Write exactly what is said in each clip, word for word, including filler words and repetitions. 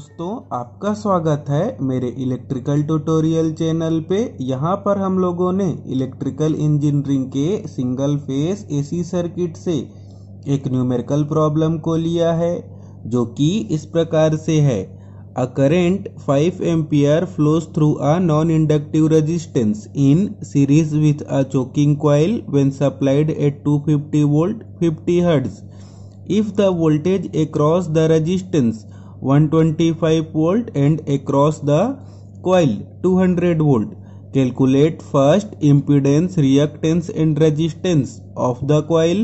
दोस्तों आपका स्वागत है मेरे इलेक्ट्रिकल ट्यूटोरियल चैनल पे। यहाँ पर हम लोगों ने इलेक्ट्रिकल इंजीनियरिंग के सिंगल फेस एसी सर्किट से एक न्यूमेरिकल प्रॉब्लम को लिया है जो कि इस प्रकार से है। A current five ampere flows through a non inductive resistance in series with a choking coil when supplied at two fifty volt fifty hertz. If the voltage across the resistance one twenty five volt and across the coil two hundred volt. Calculate first impedance, reactance and resistance of the coil.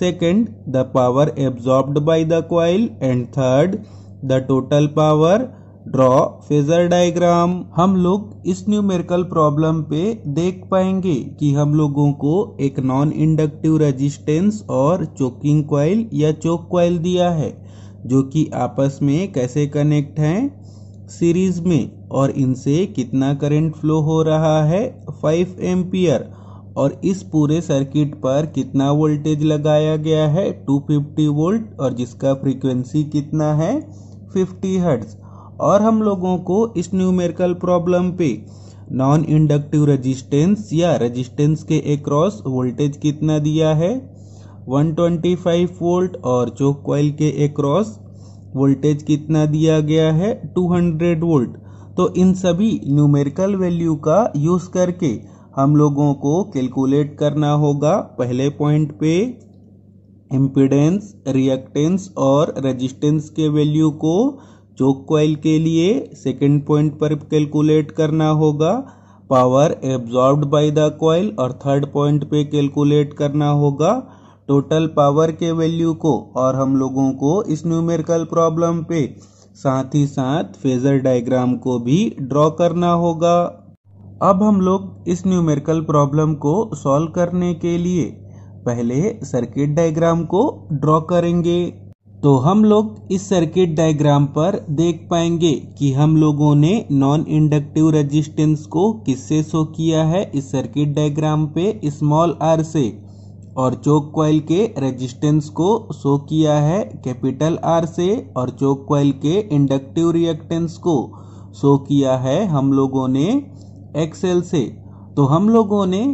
Second, the power absorbed by the coil and third, the total power. Draw phasor diagram. हम लोग इस numerical problem पे देख पाएंगे कि हम लोगों को एक नॉन इंडक्टिव रेजिस्टेंस और चोकिंग कॉइल या चोक कॉइल दिया है जो कि आपस में कैसे कनेक्ट हैं सीरीज में, और इनसे कितना करंट फ्लो हो रहा है फाइव एम्पियर, और इस पूरे सर्किट पर कितना वोल्टेज लगाया गया है टू फिफ्टी वोल्ट, और जिसका फ्रीक्वेंसी कितना है फिफ्टी हर्ट्ज। और हम लोगों को इस न्यूमेरिकल प्रॉब्लम पे नॉन इंडक्टिव रेजिस्टेंस या रेजिस्टेंस के अक्रॉस वोल्टेज कितना दिया है वन ट्वेंटी फाइव वोल्ट, और चोक कॉइल के अक्रॉस वोल्टेज कितना दिया गया है टू हंड्रेड वोल्ट। तो इन सभी न्यूमेरिकल वैल्यू का यूज करके हम लोगों को कैलकुलेट करना होगा पहले पॉइंट पे इम्पीडेंस, रिएक्टेंस और रेजिस्टेंस के वैल्यू को चोक कॉइल के लिए, सेकेंड पॉइंट पर कैलकुलेट करना होगा power absorbed by the coil, और थर्ड पॉइंट पे कैलकुलेट करना होगा टोटल पावर के वैल्यू को। और हम लोगों को इस न्यूमेरिकल प्रॉब्लम पे साथ ही साथ फेजर डायग्राम को भी ड्रॉ करना होगा। अब हम लोग इस न्यूमेरिकल प्रॉब्लम को सॉल्व करने के लिए पहले सर्किट डायग्राम को ड्रॉ करेंगे। तो हम लोग इस सर्किट डायग्राम पर देख पाएंगे कि हम लोगों ने नॉन इंडक्टिव रेजिस्टेंस को किससे शो किया है इस सर्किट डायग्राम पे स्मॉल आर से, और चोक कॉइल के रेजिस्टेंस को शो किया है कैपिटल आर से, और चोक कॉइल के इंडक्टिव रिएक्टेंस को शो किया है हम लोगों ने एक्सएल से। तो हम लोगों ने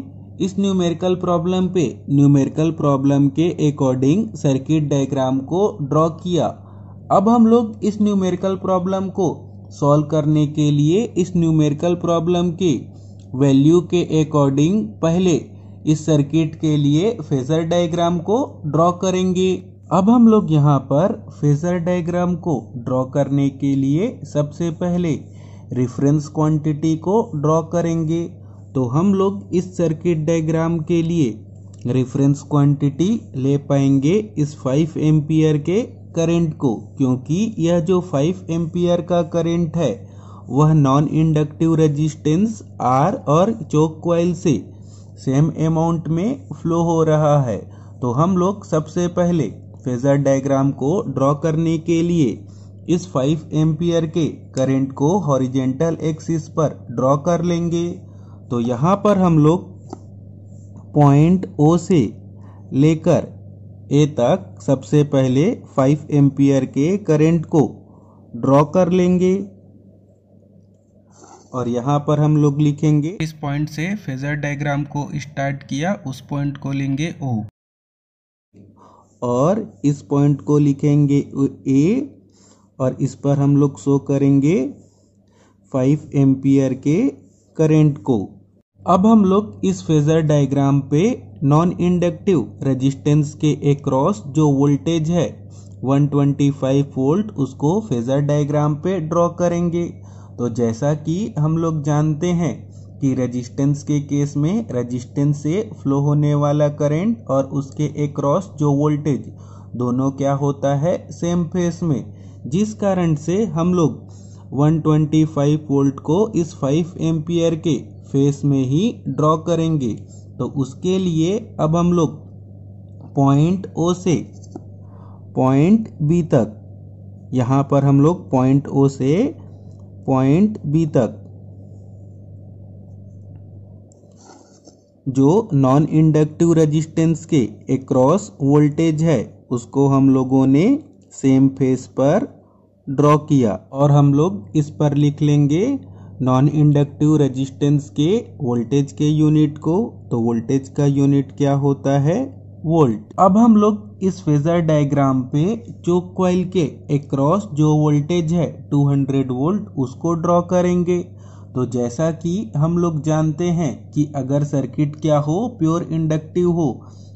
इस न्यूमेरिकल प्रॉब्लम पे न्यूमेरिकल प्रॉब्लम के अकॉर्डिंग सर्किट डायग्राम को ड्रॉ किया। अब हम लोग इस न्यूमेरिकल प्रॉब्लम को सॉल्व करने के लिए इस न्यूमेरिकल प्रॉब्लम के वैल्यू के अकॉर्डिंग पहले इस सर्किट के लिए फेजर डायग्राम को ड्रॉ करेंगे। अब हम लोग यहाँ पर फेजर डायग्राम को ड्रॉ करने के लिए सबसे पहले रेफरेंस क्वांटिटी को ड्रॉ करेंगे। तो हम लोग इस सर्किट डायग्राम के लिए रेफरेंस क्वांटिटी ले पाएंगे इस फाइव एम्पियर के करंट को, क्योंकि यह जो फाइव एम्पियर का करंट है वह नॉन इंडक्टिव रेजिस्टेंस आर और चोक कॉइल से सेम अमाउंट में फ्लो हो रहा है। तो हम लोग सबसे पहले फेजर डायग्राम को ड्रॉ करने के लिए इस फाइव एम्पियर के करंट को हॉरिजेंटल एक्सिस पर ड्रॉ कर लेंगे। तो यहाँ पर हम लोग पॉइंट ओ से लेकर ए तक सबसे पहले फाइव एम्पियर के करंट को ड्रॉ कर लेंगे, और यहाँ पर हम लोग लिखेंगे इस पॉइंट से फेजर डायग्राम को स्टार्ट किया उस पॉइंट को लेंगे O, और इस पॉइंट को लिखेंगे A, और इस पर हम लोग शो करेंगे फाइव एम्पियर के करंट को। अब हम लोग इस फेजर डायग्राम पे नॉन इंडक्टिव रेजिस्टेंस के अक्रॉस जो वोल्टेज है वन ट्वेंटी फाइव वोल्ट उसको फेजर डायग्राम पे ड्रॉ करेंगे। तो जैसा कि हम लोग जानते हैं कि रेजिस्टेंस के केस में रेजिस्टेंस से फ्लो होने वाला करंट और उसके अक्रॉस जो वोल्टेज दोनों क्या होता है सेम फेज में, जिस कारण से हम लोग वन ट्वेंटी फाइव वोल्ट को इस फाइव एम्पियर के फेज में ही ड्रॉ करेंगे। तो उसके लिए अब हम लोग पॉइंट ओ से पॉइंट बी तक, यहाँ पर हम लोग पॉइंट ओ से पॉइंट बी तक जो नॉन इंडक्टिव रेजिस्टेंस के अक्रॉस वोल्टेज है उसको हम लोगों ने सेम फेज पर ड्रॉ किया और हम लोग इस पर लिख लेंगे नॉन इंडक्टिव रेजिस्टेंस के वोल्टेज के यूनिट को। तो वोल्टेज का यूनिट क्या होता है? वोल्ट। अब हम लोग इस फेजर डायग्राम पे चोक कॉइल के अक्रॉस जो वोल्टेज है दो सौ वोल्ट उसको ड्रॉ करेंगे। तो जैसा कि हम लोग जानते हैं कि अगर सर्किट क्या हो, प्योर इंडक्टिव हो,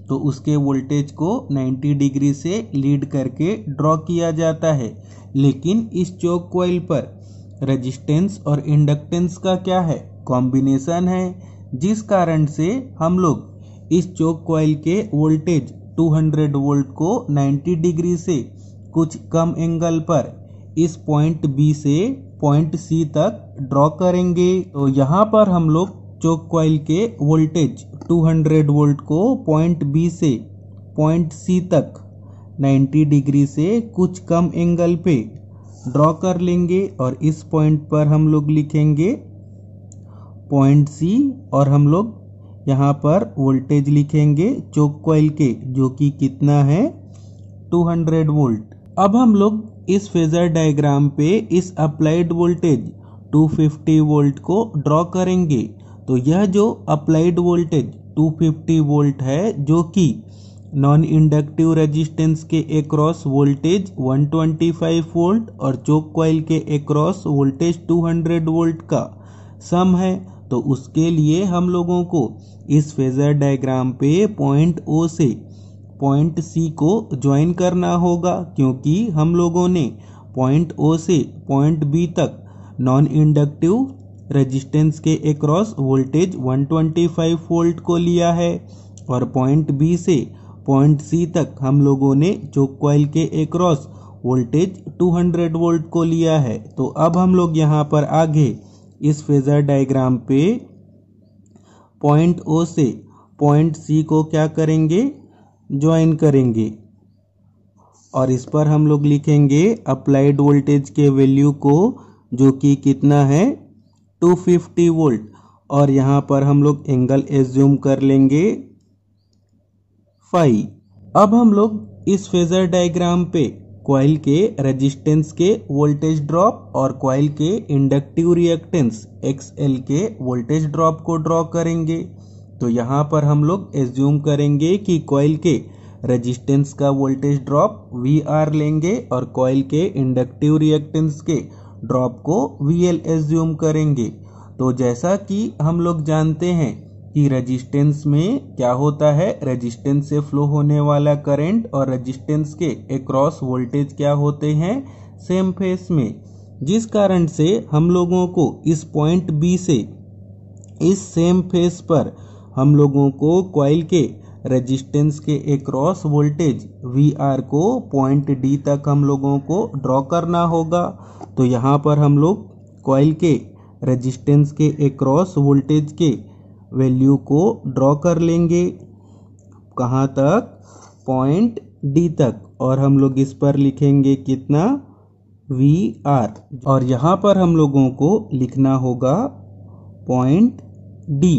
तो उसके वोल्टेज को नब्बे डिग्री से लीड करके ड्रॉ किया जाता है। लेकिन इस चोक कॉइल पर रेजिस्टेंस और इंडक्टेंस का क्या है? कॉम्बिनेशन है, जिस कारण से हम लोग इस चोक कॉइल के वोल्टेज दो सौ वोल्ट को नब्बे डिग्री से कुछ कम एंगल पर इस पॉइंट बी से पॉइंट सी तक ड्रॉ करेंगे। तो यहाँ पर हम लोग चोक कॉइल के वोल्टेज दो सौ वोल्ट को पॉइंट बी से पॉइंट सी तक नब्बे डिग्री से कुछ कम एंगल पे ड्रॉ कर लेंगे और इस पॉइंट पर हम लोग लिखेंगे पॉइंट सी और हम लोग यहाँ पर वोल्टेज लिखेंगे चोक कॉइल के, जो कि कितना है? दो सौ वोल्ट। अब हम लोग इस फेजर डायग्राम पे इस अप्लाइड वोल्टेज दो सौ पचास वोल्ट को ड्रॉ करेंगे। तो यह जो अप्लाइड वोल्टेज दो सौ पचास वोल्ट है, जो कि नॉन इंडक्टिव रेजिस्टेंस के अक्रॉस वोल्टेज एक सौ पच्चीस वोल्ट और चोक कॉइल के अक्रॉस वोल्टेज दो सौ वोल्ट का सम है। तो उसके लिए हम लोगों को इस फेजर डायग्राम पे पॉइंट ओ से पॉइंट सी को ज्वाइन करना होगा, क्योंकि हम लोगों ने पॉइंट ओ से पॉइंट बी तक नॉन इंडक्टिव रेजिस्टेंस के अक्रॉस वोल्टेज एक सौ पच्चीस वोल्ट को लिया है और पॉइंट बी से पॉइंट सी तक हम लोगों ने चोक कॉइल के अक्रॉस वोल्टेज दो सौ वोल्ट को लिया है। तो अब हम लोग यहाँ पर आगे इस फेजर डायग्राम पे पॉइंट ओ से पॉइंट सी को क्या करेंगे? ज्वाइन करेंगे और इस पर हम लोग लिखेंगे अप्लाइड वोल्टेज के वैल्यू को, जो कि कितना है? दो सौ पचास वोल्ट। और यहाँ पर हम लोग एंगल एज्यूम कर लेंगे फाई। अब हम लोग इस फेजर डायग्राम पे कॉइल के रेजिस्टेंस के वोल्टेज ड्रॉप और कॉइल के इंडक्टिव रिएक्टेंस एक्सएल के वोल्टेज ड्रॉप को ड्रॉ करेंगे। तो यहाँ पर हम लोग एज्यूम करेंगे कि कॉइल के रेजिस्टेंस का वोल्टेज ड्रॉप वी आर लेंगे और कॉइल के इंडक्टिव रिएक्टेंस के ड्रॉप को V L एज्यूम करेंगे। तो जैसा कि हम लोग जानते हैं कि रेजिस्टेंस में क्या होता है? रेजिस्टेंस से फ्लो होने वाला करंट और रेजिस्टेंस के अक्रॉस वोल्टेज क्या होते हैं? सेम फेज में, जिस कारण से हम लोगों को इस पॉइंट B से इस सेम फेज पर हम लोगों को कॉइल के रेजिस्टेंस के अक्रॉस वोल्टेज V R को पॉइंट D तक हम लोगों को ड्रॉ करना होगा। तो यहाँ पर हम लोग कॉइल के रेजिस्टेंस के अक्रॉस वोल्टेज के वैल्यू को ड्रॉ कर लेंगे, कहाँ तक? पॉइंट D तक। और हम लोग इस पर लिखेंगे कितना? V R। और यहाँ पर हम लोगों को लिखना होगा पॉइंट D।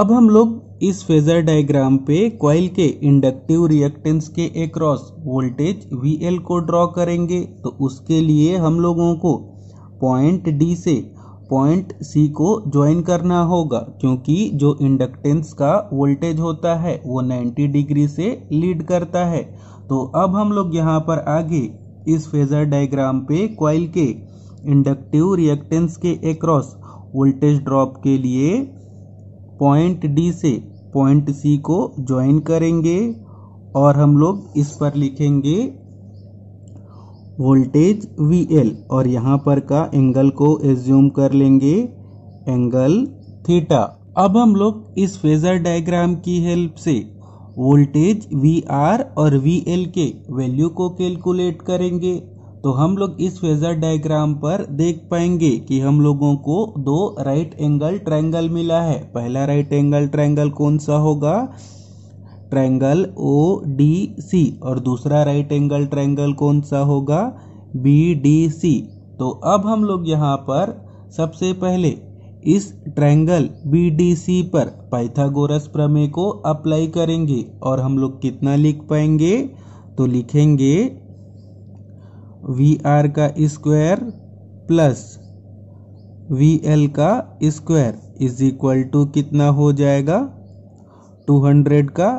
अब हम लोग इस फेजर डायग्राम पे कॉइल के इंडक्टिव रिएक्टेंस के अक्रॉस वोल्टेज V L को ड्रॉ करेंगे। तो उसके लिए हम लोगों को पॉइंट D से पॉइंट C को ज्वाइन करना होगा, क्योंकि जो इंडक्टेंस का वोल्टेज होता है वो नब्बे डिग्री से लीड करता है। तो अब हम लोग यहाँ पर आगे इस फेजर डायग्राम पे कॉइल के इंडक्टिव रिएक्टेंस के अक्रॉस वोल्टेज ड्रॉप के लिए पॉइंट D से पॉइंट C को ज्वाइन करेंगे और हम लोग इस पर लिखेंगे वोल्टेज V L और यहाँ पर का एंगल को एज्यूम कर लेंगे एंगल थीटा। अब हम लोग इस फेजर डायग्राम की हेल्प से वोल्टेज V R और V L के वैल्यू को कैलकुलेट करेंगे। तो हम लोग इस फेजर डायग्राम पर देख पाएंगे कि हम लोगों को दो राइट एंगल ट्रायंगल मिला है। पहला राइट एंगल ट्रायंगल कौन सा होगा? Triangle O D C। और दूसरा राइट एंगल ट्रायंगल कौन सा होगा? B D C। तो अब हम लोग यहाँ पर सबसे पहले इस ट्रायंगल B D C पर पाइथागोरस प्रमेय को अप्लाई करेंगे और हम लोग कितना लिख पाएंगे? तो लिखेंगे वी आर का स्क्वायर प्लस वी एल का स्क्वायर इज इक्वल टू कितना हो जाएगा दो सौ का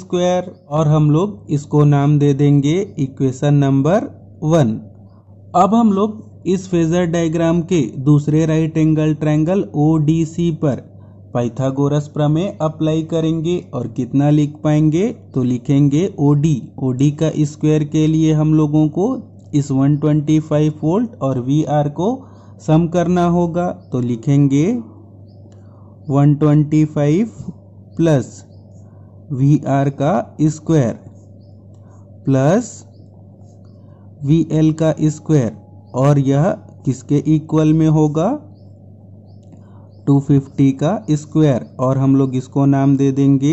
स्क्वायर। और हम लोग इसको नाम दे देंगे इक्वेशन नंबर वन। अब हम लोग इस फेजर डायग्राम के दूसरे राइट एंगल ट्रायंगल ओडीसी पर पाइथागोरस प्रमेय अप्लाई करेंगे और कितना लिख पाएंगे तो लिखेंगे ओडी। ओडी का स्क्वायर के लिए हम लोगों को इस एक सौ पच्चीस वोल्ट और वीआर को सम करना होगा तो लिखेंगे एक सौ पच्चीस प्लस वीआर का स्क्वायर प्लस वीएल का स्क्वायर और यह किसके इक्वल में होगा दो सौ पचास का स्क्वायर। और हम लोग इसको नाम दे देंगे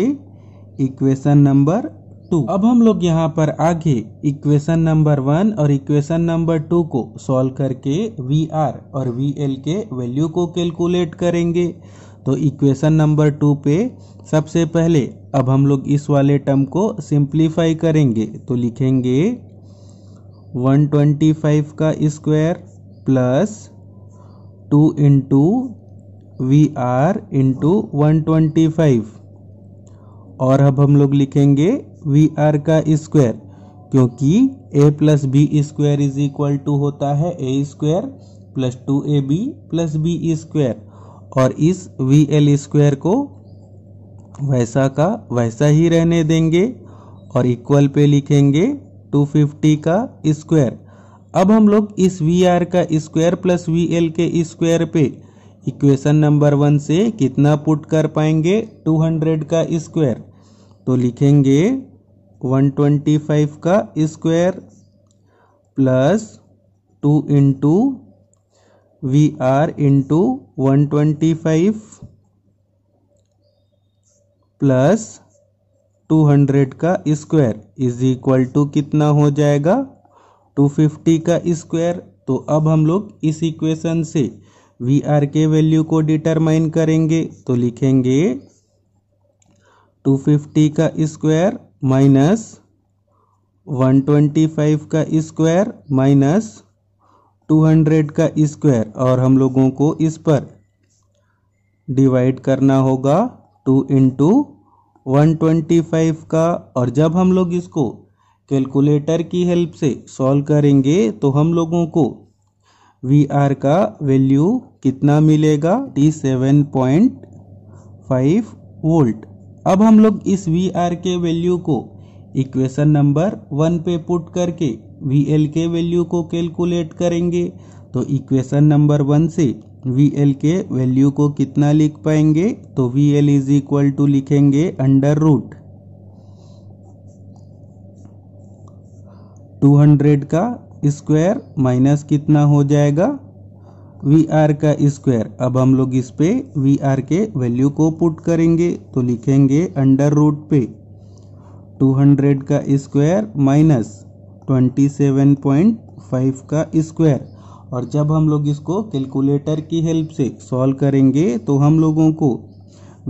इक्वेशन नंबर टू। अब हम लोग यहाँ पर आगे इक्वेशन नंबर वन और इक्वेशन नंबर टू को सॉल्व करके वी आर और वी एल के वैल्यू को कैलकुलेट करेंगे। तो इक्वेशन नंबर टू पे सबसे पहले अब हम लोग इस वाले टर्म को सिंप्लीफाई करेंगे तो लिखेंगे एक सौ पच्चीस का square plus two into V R into एक सौ पच्चीस और अब हम लोग लिखेंगे वी आर का स्क्वायर क्योंकि a plus B square is equal to होता है A square plus two A B plus B square. और इस वी एल स्क्वायर को वैसा का वैसा ही रहने देंगे और इक्वल पे लिखेंगे दो सौ पचास का स्क्वायर। अब हम लोग इस वी आर का स्क्वायर प्लस वी एल के स्क्वायर पे इक्वेशन नंबर वन से कितना पुट कर पाएंगे दो सौ का स्क्वायर तो लिखेंगे एक सौ पच्चीस का square plus two into V R into एक सौ पच्चीस प्लस दो सौ का स्क्वायर इज इक्वल टू कितना हो जाएगा दो सौ पचास का स्क्वायर। तो अब हम लोग इस इक्वेशन से वी आर के वैल्यू को डिटरमाइन करेंगे तो लिखेंगे दो सौ पचास का स्क्वायर माइनस एक सौ पच्चीस का स्क्वायर माइनस दो सौ का स्क्वायर और हम लोगों को इस पर डिवाइड करना होगा टू इंटू एक सौ पच्चीस का। और जब हम लोग इसको कैलकुलेटर की हेल्प से सॉल्व करेंगे तो हम लोगों को वी आर का वैल्यू कितना मिलेगा सत्तावन पॉइंट फाइव वोल्ट। अब हम लोग इस वी आर के वैल्यू को इक्वेशन नंबर वन पे पुट करके वी एल के वैल्यू को कैलकुलेट करेंगे तो इक्वेशन नंबर वन से वी एल के वैल्यू को कितना लिख पाएंगे तो V L is equal to लिखेंगे अंडर रूट दो सौ का स्क्वायर माइनस कितना हो जाएगा वी आर का स्क्वायर। अब हम लोग इस पे वी आर के वैल्यू को पुट करेंगे तो लिखेंगे अंडर रूट पे दो सौ का स्क्वायर माइनस सत्ताईस पॉइंट फाइव का स्क्वायर। और जब हम लोग इसको कैलकुलेटर की हेल्प से सॉल्व करेंगे तो हम लोगों को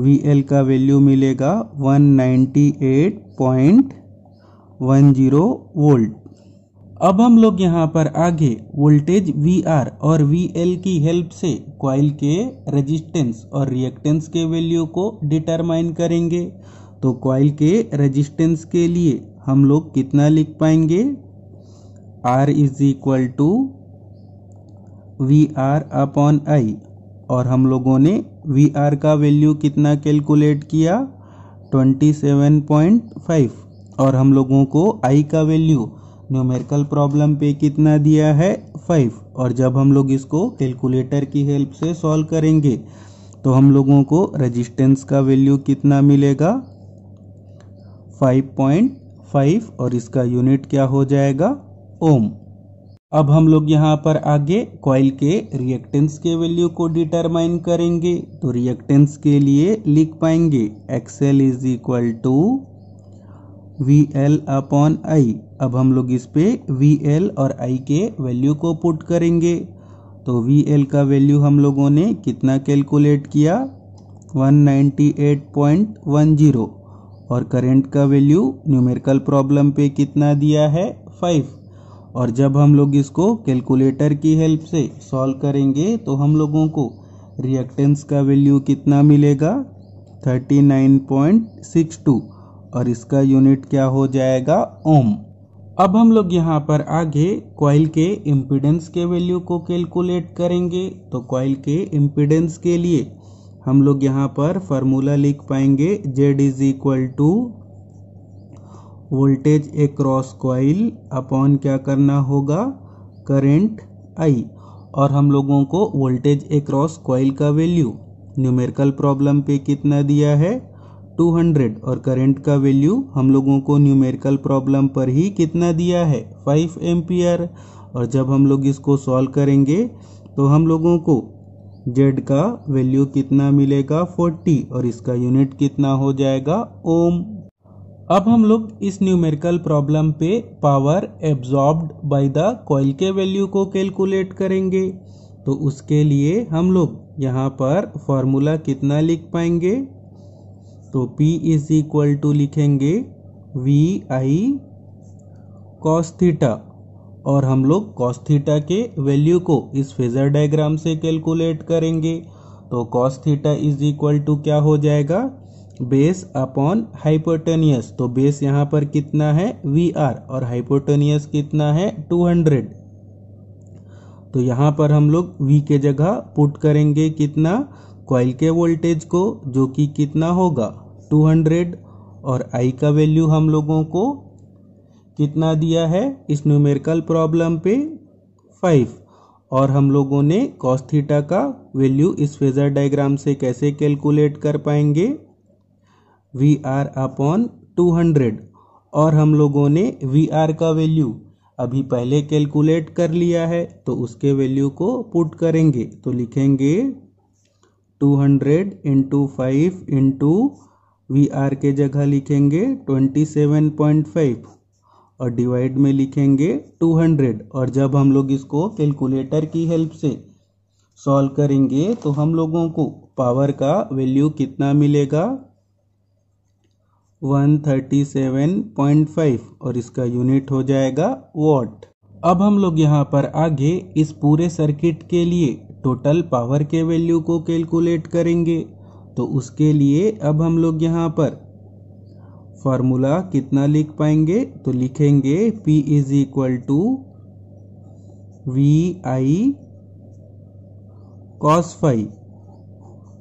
V L का वैल्यू मिलेगा एक सौ अट्ठानवे पॉइंट एक शून्य वोल्ट। अब हम लोग यहाँ पर आगे वोल्टेज V R और V L की हेल्प से कॉइल के रेजिस्टेंस और रिएक्टेंस के वैल्यू को डिटरमाइन करेंगे। तो कॉइल के रेजिस्टेंस के लिए हम लोग कितना लिख पाएंगे R is equal to V R upon I. और हम लोगों ने वी आर का वैल्यू कितना कैलकुलेट किया सत्ताईस पॉइंट फाइव और हम लोगों को आई का वैल्यू न्यूमेरिकल प्रॉब्लम पे कितना दिया है फाइव। और जब हम लोग इसको कैलकुलेटर की हेल्प से सॉल्व करेंगे तो हम लोगों को रेजिस्टेंस का वैल्यू कितना मिलेगा फाइव पॉइंट फाइव और इसका यूनिट क्या हो जाएगा ओम। अब हम लोग यहाँ पर आगे कॉइल के रिएक्टेंस के वैल्यू को डिटरमाइन करेंगे तो रिएक्टेंस के लिए लिख पाएंगे XL is equal to V L upon I. अब हम लोग इस पे वी एल और आई के वैल्यू को पुट करेंगे तो वी एल का वैल्यू हम लोगों ने कितना कैलकुलेट किया एक सौ अट्ठानवे पॉइंट एक शून्य और करेंट का वैल्यू न्यूमेरिकल प्रॉब्लम पे कितना दिया है फाइव। और जब हम लोग इसको कैलकुलेटर की हेल्प से सॉल्व करेंगे तो हम लोगों को रिएक्टेंस का वैल्यू कितना मिलेगा, thirty nine point six two, और इसका यूनिट क्या हो जाएगा, ओम। अब हम लोग यहाँ पर आगे कॉइल के इम्पीडेंस के वैल्यू को कैलकुलेट करेंगे। तो कॉइल के इम्पीडेंस के लिए हम लोग यहाँ पर फार्मूला लिख पाएंगे, Z is equal to voltage across coil upon क्या करना होगा, करंट आई। और हम लोगों को वोल्टेज अक्रॉस कॉइल का वैल्यू न्यूमेरिकल प्रॉब्लम पे कितना दिया है, टू हंड्रेड, और करंट का वैल्यू हम लोगों को न्यूमेरिकल प्रॉब्लम पर ही कितना दिया है, फाइव एम्पियर। और जब हम लोग इसको सॉल्व करेंगे तो हम लोगों को जेड का वैल्यू कितना मिलेगा, फोर्टी, और इसका यूनिट कितना हो जाएगा, ओम। अब हम लोग इस न्यूमेरिकल प्रॉब्लम पे power absorbed by the coil के वैल्यू को कैलकुलेट करेंगे। तो उसके लिए हम लोग यहाँ पर फॉर्मूला कितना लिख पाएंगे, तो P इज इक्वल टू लिखेंगे वी आई कॉस थीटा, और हम लोग कॉस थीटा के वैल्यू को इस फेजर डायग्राम से कैलकुलेट करेंगे। तो cos theta is equal to क्या हो जाएगा, बेस अपॉन हाइपोटेनियस। तो बेस यहाँ पर कितना है, वी आर, और हाइपोटेनियस कितना है, टू हंड्रेड। तो यहाँ पर हम लोग वी के जगह पुट करेंगे कितना, कॉइल के वोल्टेज को, जो कि कितना होगा, टू हंड्रेड, और आई का वैल्यू हम लोगों को कितना दिया है इस न्यूमेरिकल प्रॉब्लम पे, फाइव। और हम लोगों ने कॉस थीटा का वैल्यू इस फेजर डायग्राम से कैसे कैलकुलेट कर पाएंगे, V R upon two hundred, और हम लोगों ने वी आर का वैल्यू अभी पहले कैलकुलेट कर लिया है तो उसके वैल्यू को पुट करेंगे। तो लिखेंगे two hundred into five into V R के जगह लिखेंगे ट्वेंटी सेवन पॉइंट फाइव, और डिवाइड में लिखेंगे टू हंड्रेड। और जब हम लोग इसको कैलकुलेटर की हेल्प से सॉल्व करेंगे तो हम लोगों को पावर का वैल्यू कितना मिलेगा, one thirty seven point five, और इसका यूनिट हो जाएगा वॉट। अब हम लोग यहाँ पर आगे इस पूरे सर्किट के लिए टोटल पावर के वैल्यू को कैलकुलेट करेंगे। तो उसके लिए अब हम लोग यहाँ पर फार्मूला कितना लिख पाएंगे, तो लिखेंगे P is equal to V I cos phi,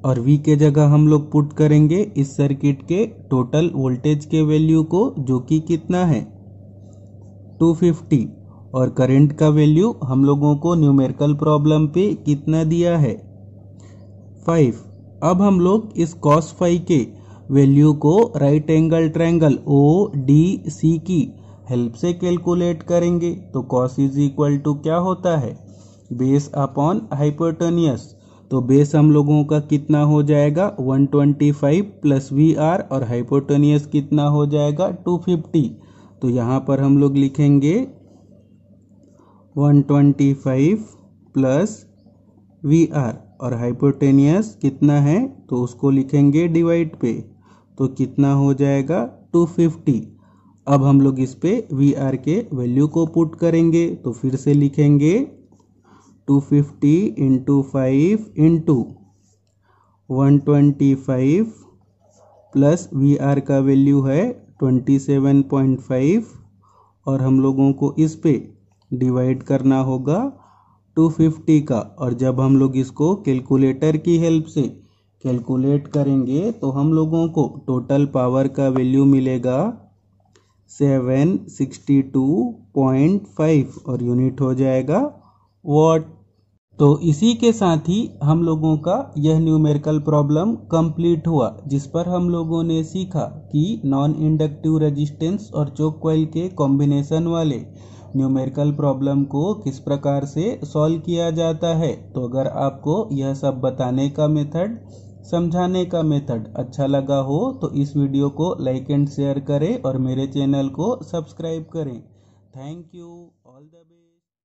और V के जगह हम लोग पुट करेंगे इस सर्किट के टोटल वोल्टेज के वैल्यू को, जो कि कितना है, टू फिफ्टी, और करंट का वैल्यू हम लोगों को न्यूमेरिकल प्रॉब्लम पे कितना दिया है, फाइव। अब हम लोग इस कॉस फाई के वैल्यू को right angle triangle O D C की हेल्प से कैलकुलेट करेंगे। तो कॉस इज इक्वल टू क्या होता है, बेस अपॉन हाइपोटेनियस। तो बेस हम लोगों का कितना हो जाएगा, one twenty five plus V R, और हाइपोटेनियस कितना हो जाएगा, टू फिफ्टी। तो यहाँ पर हम लोग लिखेंगे one twenty five plus V R, और हाइपोटेनियस कितना है तो उसको लिखेंगे डिवाइड पे, तो कितना हो जाएगा, टू फिफ्टी। अब हम लोग इस पे वी आर के वैल्यू को पुट करेंगे। तो फिर से लिखेंगे two fifty into five into one twenty five plus V are का वैल्यू है ट्वेंटी सेवन पॉइंट फाइव, और हम लोगों को इस पे डिवाइड करना होगा टू फिफ्टी का। और जब हम लोग इसको कैलकुलेटर की हेल्प से कैलकुलेट करेंगे तो हम लोगों को टोटल पावर का वैल्यू मिलेगा seven sixty two point five, और यूनिट हो जाएगा वॉट। तो इसी के साथ ही हम लोगों का यह न्यूमेरिकल प्रॉब्लम कंप्लीट हुआ, जिस पर हम लोगों ने सीखा कि नॉन इंडक्टिव रेजिस्टेंस और चोक कॉइल के कॉम्बिनेशन वाले न्यूमेरिकल प्रॉब्लम को किस प्रकार से सॉल्व किया जाता है। तो अगर आपको यह सब बताने का मेथड, समझाने का मेथड अच्छा लगा हो तो इस वीडियो को लाइक एंड शेयर करें और मेरे चैनल को सब्सक्राइब करें। Thank you, all the best.